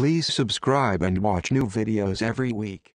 Please subscribe and watch new videos every week.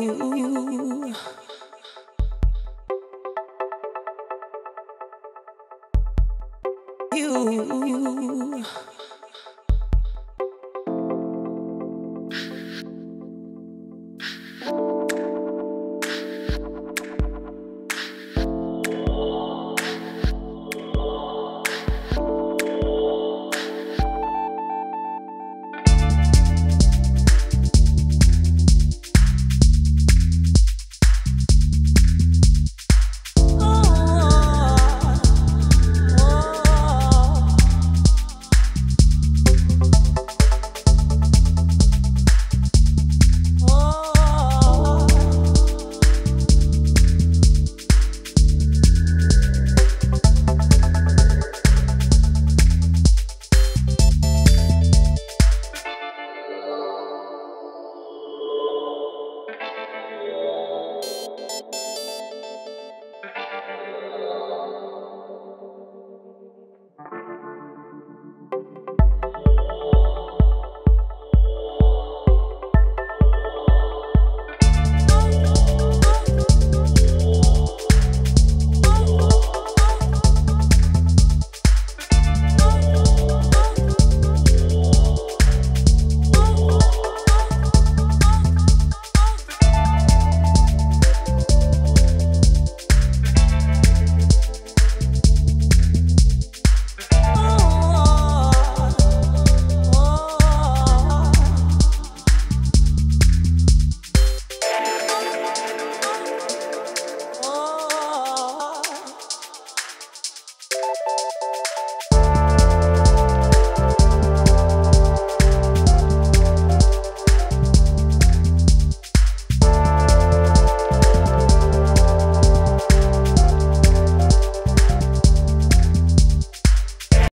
you.